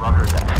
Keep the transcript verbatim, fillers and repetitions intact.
Roger that.